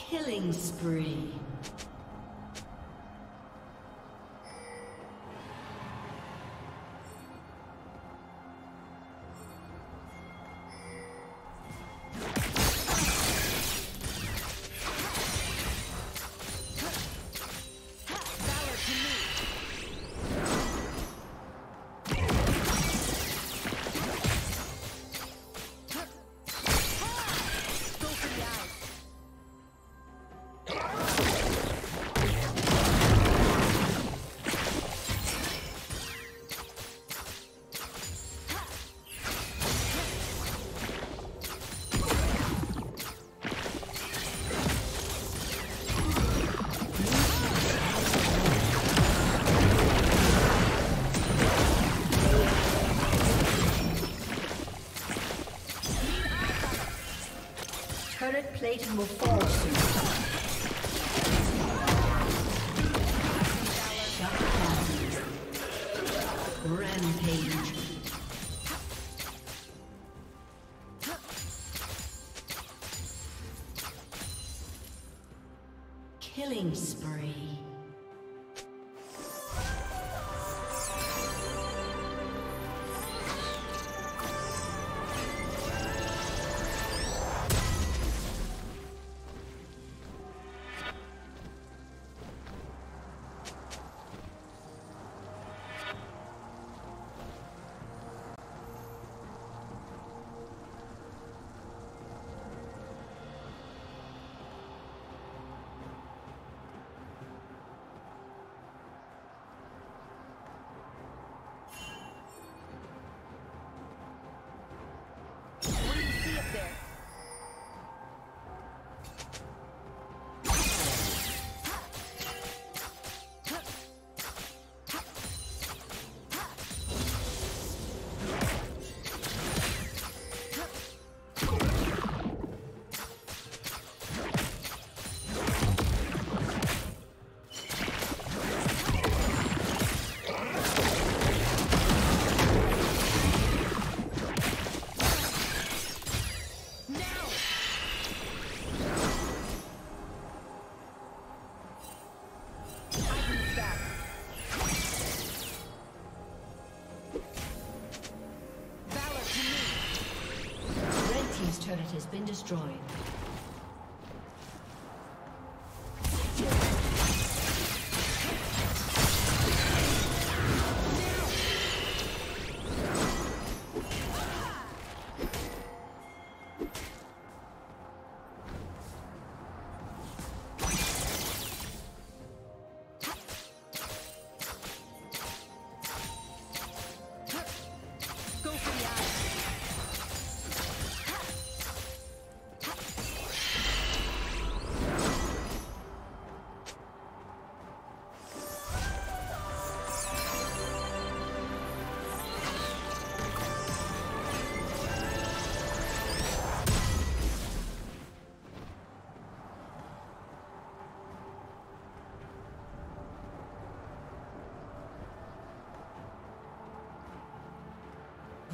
Killing spree. plating will fall soon. Rampage. Killing spree. Has been destroyed.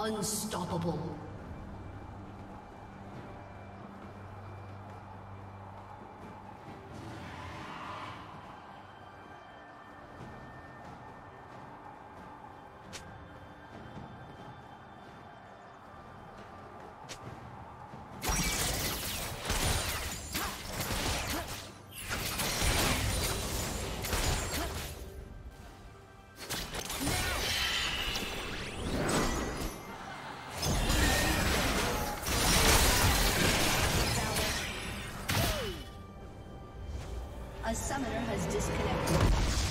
Unstoppable. A summoner has disconnected.